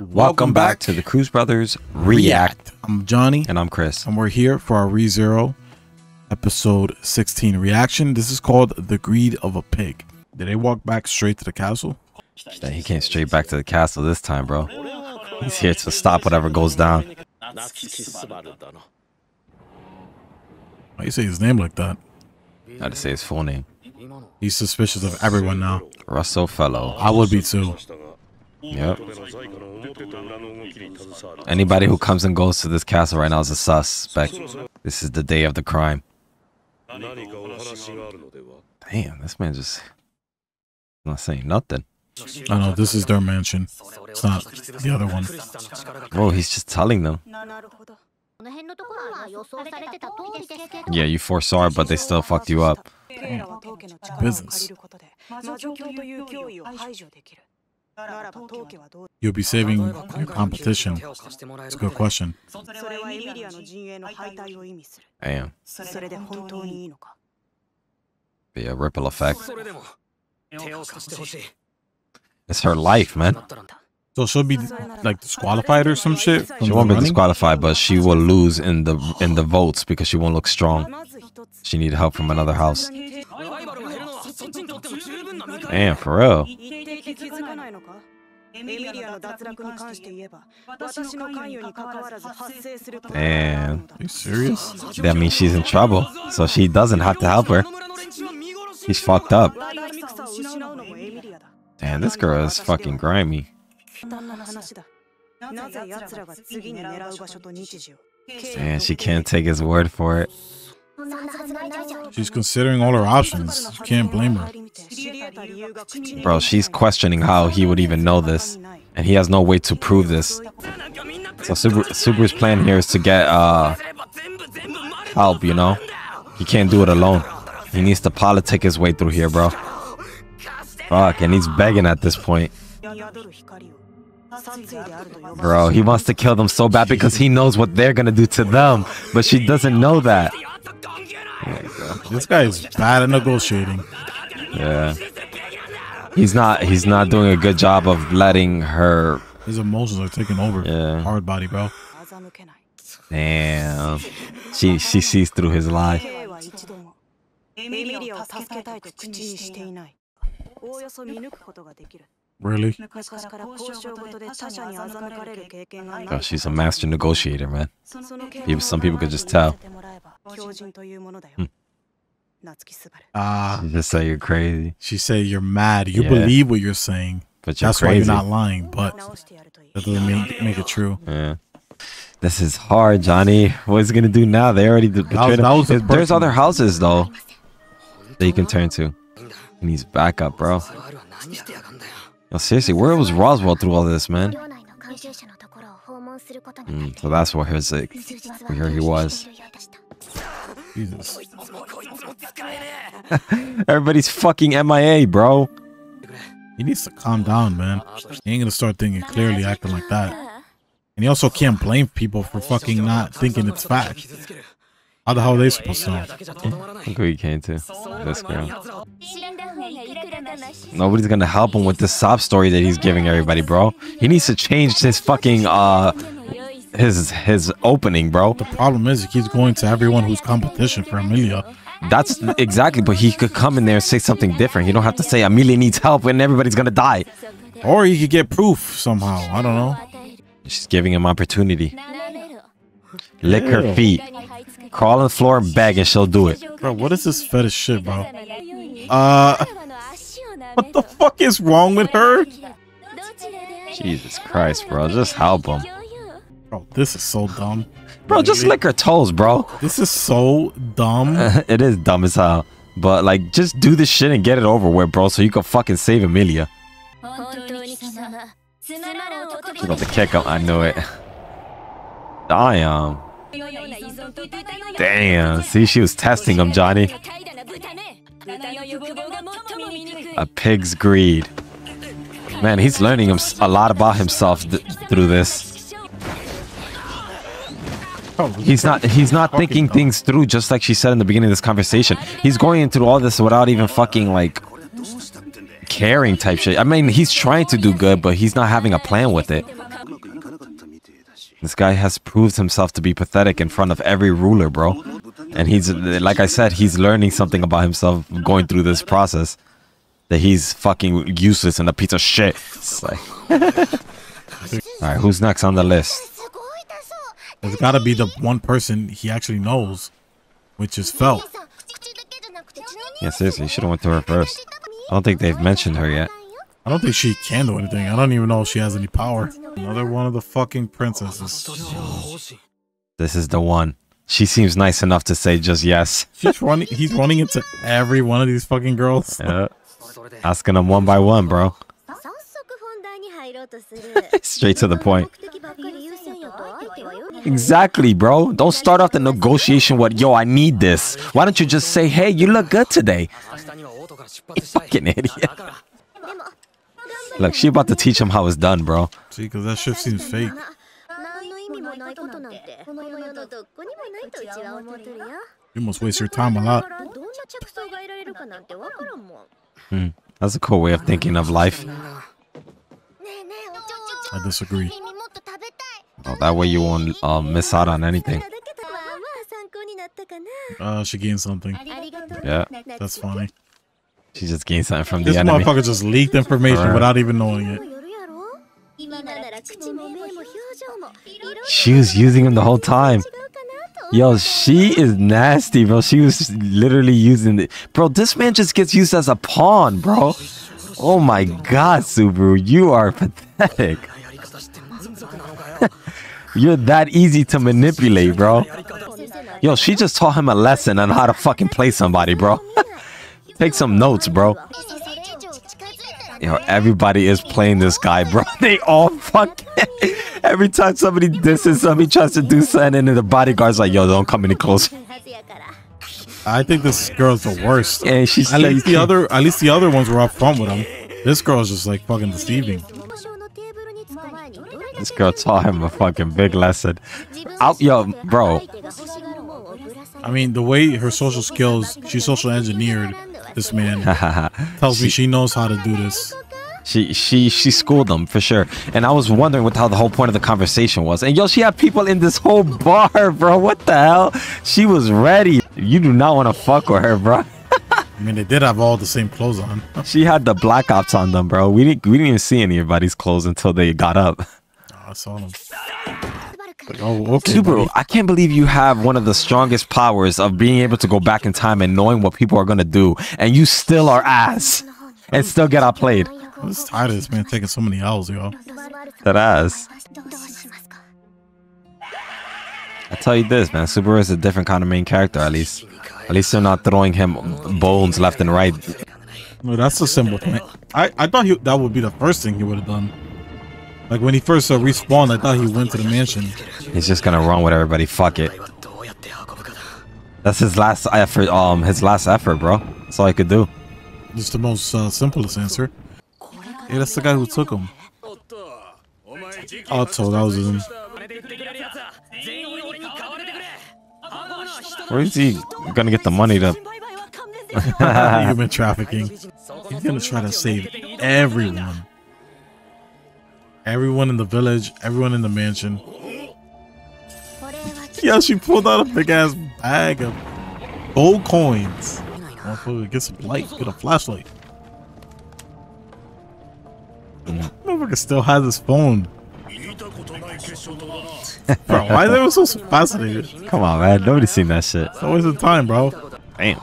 Welcome back to the Cruz Brothers React. I'm Johnny. And I'm Chris. And we're here for our ReZero episode 16 reaction. This is called The Greed of a Pig. Did they walk back straight to the castle? He came straight back to the castle this time, bro. He's here to stop whatever goes down. Why you say his name like that? I had to say his full name. He's suspicious of everyone now. Russell Fellow. I would be too. Yep. Anybody who comes and goes to this castle right now is a suspect. This is the day of the crime. Damn, this man just not saying nothing. I know, this is their mansion. It's not the other one. Bro, he's just telling them. Yeah, you foresaw it, but they still fucked you up. Damn. It's business. You'll be saving your competition. It's a good question. Damn. Be a ripple effect. It's her life, man. So she'll be like disqualified or some shit. She won't be disqualified, but she will lose in the votes because she won't look strong. She needs help from another house. Damn, for real. Damn. Are you serious? That means she's in trouble, so she doesn't have to help her. He's fucked up. Damn, this girl is fucking grimy. Man, she can't take his word for it. She's considering all her options. You can't blame her. Bro, she's questioning how he would even know this, and he has no way to prove this. So Subaru's plan here is to get help, you know? He can't do it alone. He needs to politic his way through here, bro. Fuck, and he's begging at this point. Bro, he wants to kill them so bad because he knows what they're gonna do to them, but she doesn't know that. This guy is bad at negotiating. Yeah, he's not doing a good job of letting her. His emotions are taking over. Yeah, hard body, bro. Damn, she sees through his lie. Really? Oh, she's a master negotiator, man. Some people could just tell. She just say you're crazy. She say you're mad. You believe what you're saying. But you're crazy. Why you're not lying, but that doesn't make it true. Yeah. This is hard, Johnny. What is he going to do now? They already betrayed him. There's other houses, though, that you can turn to. He needs backup, bro. No, seriously, where was Roswell through all this, man? So that's where his, like, where he was. Jesus. Everybody's fucking MIA, bro. He needs to calm down, man. He ain't gonna start thinking clearly, acting like that. And he also can't blame people for fucking not thinking it's fact. How the hell are they supposed to know? Look who he came to. This girl. Nobody's gonna help him with this sob story that he's giving everybody, bro. He needs to change his fucking, his opening, bro. The problem is he keeps going to everyone who's competition for Amelia. That's exactly, but he could come in there and say something different. You don't have to say Amelia needs help when everybody's gonna die. Or he could get proof somehow. I don't know. She's giving him opportunity. Lick her feet. Crawl on the floor and beg and she'll do it. Bro, what is this fetish shit, bro? What the fuck is wrong with her? Jesus Christ, bro. Just help him. Bro, this is so dumb. Bro, just lick her toes, bro. This is so dumb. It is dumb as hell. But, like, just do this shit and get it over with, bro, so you can fucking save Amelia. She's about to kick him. I knew it. Damn. Damn, see, she was testing him, Johnny. A pig's greed. Man, he's learning a lot about himself through this. He's not thinking things through, just like she said in the beginning of this conversation. He's going into all this without even fucking, like, caring type shit. I mean, he's trying to do good, but he's not having a plan with it. This guy has proved himself to be pathetic in front of every ruler, bro. And he's, like I said, he's learning something about himself going through this process. That he's fucking useless and a piece of shit. It's like... Alright, who's next on the list? There's gotta be the one person he actually knows, which is Felt. Yeah, seriously, you should've went to her first. I don't think they've mentioned her yet. I don't think she can do anything. I don't even know if she has any power. Another one of the fucking princesses. This is the one. She seems nice enough to say just yes. She's running. He's running into every one of these fucking girls. Yeah. Asking them one by one, bro. Straight to the point. Exactly, bro. Don't start off the negotiation with, yo, I need this. Why don't you just say, hey, you look good today? You fucking idiot. Look, she about to teach him how it's done, bro. See, because that shit seems fake. You must waste your time a lot. That's a cool way of thinking of life. I disagree. Oh, that way you won't miss out on anything. She gained something. Yeah, that's funny. She just gained something from the enemy. This motherfucker just leaked information without even knowing it. She was using him the whole time. Yo, she is nasty, bro. She was literally using it. Bro, this man just gets used as a pawn, bro. Oh my god, Subaru. You are pathetic. You're that easy to manipulate, bro. Yo, she just taught him a lesson on how to fucking play somebody, bro. Take some notes, bro. Yo, everybody is playing this guy, bro. They all fucking... Every time somebody disses, somebody tries to do something, and then the bodyguard's like, yo, don't come any closer. I think this girl's the worst. And she's at least the other ones were up front with him. This girl's just like fucking deceiving. This girl taught him a fucking big lesson. Yo, bro. I mean, the way her social skills, she social engineered this man. Tells me she knows how to do this. She schooled them for sure. And I was wondering what the whole point of the conversation was. And yo, she had people in this whole bar, bro. What the hell? She was ready. You do not want to fuck with her, bro. I mean, they did have all the same clothes on. She had the black ops on them, bro. We didn't even see anybody's clothes until they got up. Oh, I saw them. Like, oh, okay, Subaru, I can't believe you have one of the strongest powers of being able to go back in time and knowing what people are gonna do, and you still are ass and still get outplayed. I'm just tired of this man taking so many L's, yo. That ass. I tell you this, man, Subaru is a different kind of main character, at least. At least they're not throwing him bones left and right. No, that's a simple thing. I thought that would be the first thing he would have done. Like, when he first respawned, I thought he went to the mansion. He's just gonna run with everybody, fuck it. That's his last effort, bro. That's all I could do. Just the most simplest answer. Hey, that's the guy who took him. Otto, that was him. Where is he gonna get the money to... Human trafficking. He's gonna try to save everyone. Everyone in the village, everyone in the mansion. Yeah, she pulled out a big ass bag of gold coins. Get some light, get a flashlight. Motherfucker still has his phone. Bro, why they were so fascinated? Come on, man, nobody's seen that shit. It's a waste of time, bro. Damn.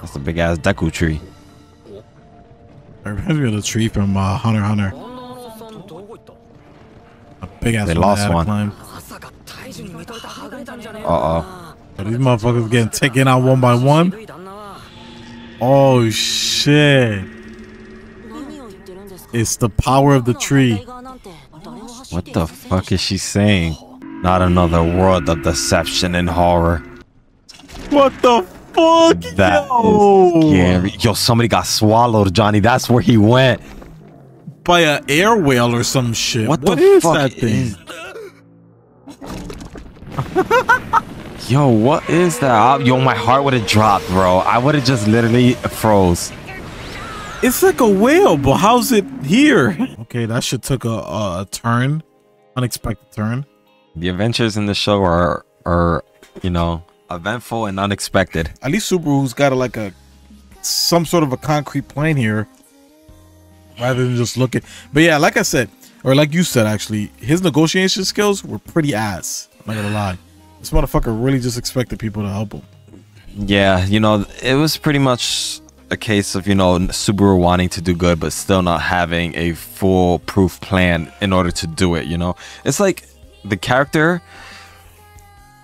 That's a big ass Deku tree. I remember the tree from Hunter x Hunter. A big ass. They lost one. Uh-oh. These motherfuckers getting taken out one by one. Oh shit! It's the power of the tree. What the fuck is she saying? Not another world of deception and horror. What the fuck? Fuck, that is scary. Yo, somebody got swallowed, Johnny. That's where he went. By an air whale or some shit. What the fuck is that thing? Yo, what is that? Yo, my heart would have dropped, bro. I would have just literally froze. It's like a whale, but how's it here? Okay, that shit took a turn. Unexpected turn. The adventures in the show are, you know, eventful and unexpected. At least Subaru's got like a some sort of a concrete plan here, rather than just looking. But yeah, like I said, or like you said, actually, his negotiation skills were pretty ass. I'm not gonna lie, this motherfucker really just expected people to help him. Yeah, you know, it was pretty much a case of, you know, Subaru wanting to do good but still not having a foolproof plan in order to do it. You know, it's like the character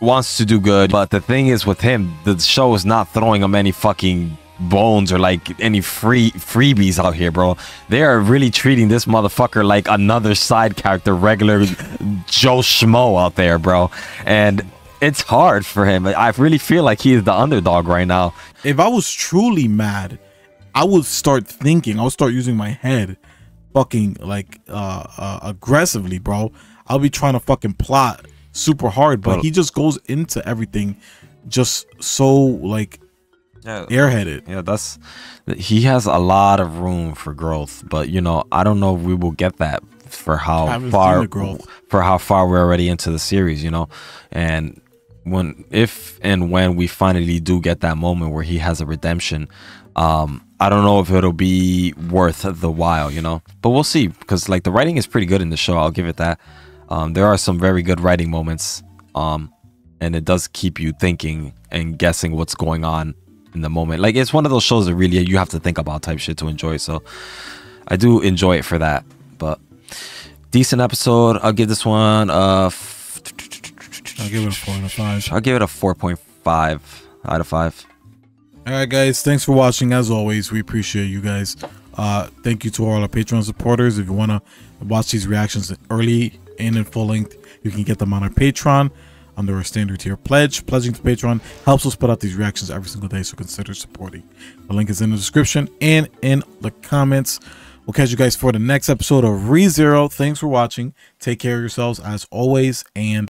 wants to do good, but the thing is with him, the show is not throwing him any fucking bones or like any freebies out here, bro. They are really treating this motherfucker like another side character, regular Joe Schmo out there, bro. And it's hard for him. I really feel like he is the underdog right now. If I was truly mad, I would start thinking. I would start using my head fucking like aggressively, bro. I'll be trying to fucking plot super hard, but he just goes into everything just so like, yeah, airheaded. Yeah, that's, he has a lot of room for growth, but you know, I don't know if we will get that for how far we're already into the series, you know. And if and when we finally do get that moment where he has a redemption, I don't know if it'll be worth the while, you know, but we'll see, because like the writing is pretty good in the show, I'll give it that. There are some very good writing moments, and it does keep you thinking and guessing what's going on in the moment. Like, it's one of those shows that really you have to think about type shit to enjoy, so I do enjoy it for that. But decent episode. I'll give this one I'll give it a 4 out of 5. I'll give it a 4.5 out of 5. All right, guys, thanks for watching. As always, we appreciate you guys. Thank you to all our Patreon supporters. If you want to watch these reactions early and in full length, you can get them on our Patreon under our standard tier pledge. Pledging to Patreon helps us put out these reactions every single day, so consider supporting. The link is in the description and in the comments. We'll catch you guys for the next episode of ReZero. Thanks for watching. Take care of yourselves as always, and